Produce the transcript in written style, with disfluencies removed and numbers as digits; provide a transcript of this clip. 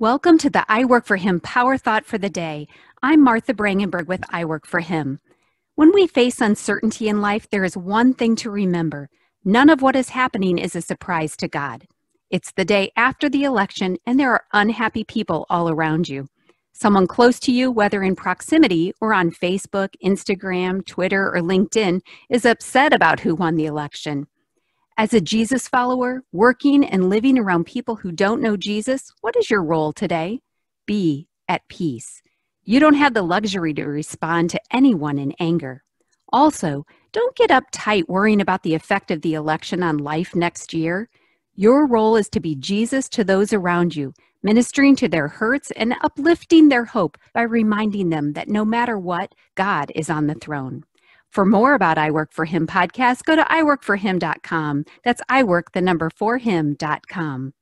Welcome to the iWork4Him Power Thought for the Day. I'm Martha Brangenberg with iWork4Him. When we face uncertainty in life, there is one thing to remember. None of what is happening is a surprise to God. It's the day after the election, and there are unhappy people all around you. Someone close to you, whether in proximity or on Facebook, Instagram, Twitter, or LinkedIn, is upset about who won the election. As a Jesus follower, working and living around people who don't know Jesus, what is your role today? Be at peace. You don't have the luxury to respond to anyone in anger. Also, don't get uptight worrying about the effect of the election on life next year. Your role is to be Jesus to those around you, ministering to their hurts and uplifting their hope by reminding them that no matter what, God is on the throne. For more about iWork4Him podcast, go to iWork4Him.com. That's iWork4Him.com.